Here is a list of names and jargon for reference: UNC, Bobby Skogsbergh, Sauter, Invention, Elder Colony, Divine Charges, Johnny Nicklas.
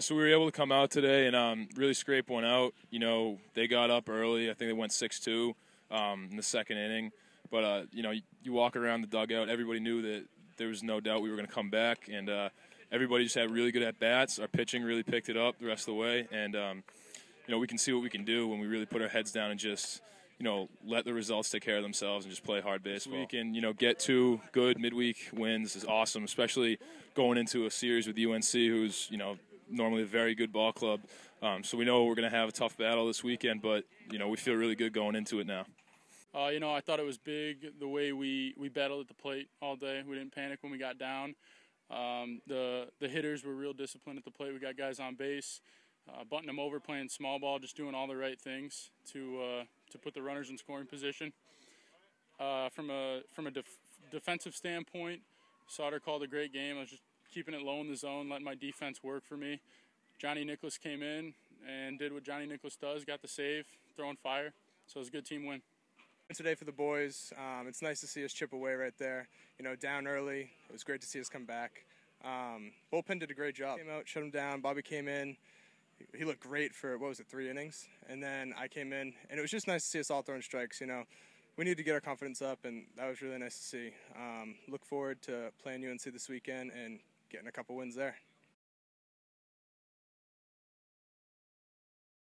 So we were able to come out today and really scrape one out. You know, they got up early. I think they went 6-2 in the second inning. But, you know, you walk around the dugout, everybody knew that there was no doubt we were going to come back. And everybody just had really good at-bats. Our pitching really picked it up the rest of the way. And, you know, we can see what we can do when we really put our heads down and just, you know, let the results take care of themselves and just play hard baseball. This week and, you know, get two good midweek wins is awesome, especially going into a series with UNC, who's, you know, normally a very good ball club. So we know we're going to have a tough battle this weekend, but, you know, we feel really good going into it now. You know, I thought it was big the way we battled at the plate all day. We didn't panic when we got down. The hitters were real disciplined at the plate. We got guys on base, bunting them over, playing small ball, just doing all the right things to put the runners in scoring position. From a defensive standpoint, Sauter called a great game. I was just keeping it low in the zone, letting my defense work for me. Johnny Nicklas came in and did what Johnny Nicklas does, got the save, throwing fire. So it was a good team win. Today for the boys, it's nice to see us chip away right there. You know, down early, it was great to see us come back. Bullpen did a great job. Came out, shut him down, Bobby came in. He looked great for, what was it, 3 innings? And then I came in, and it was just nice to see us all throwing strikes, you know. We need to get our confidence up, and that was really nice to see. Look forward to playing UNC this weekend and getting a couple wins there.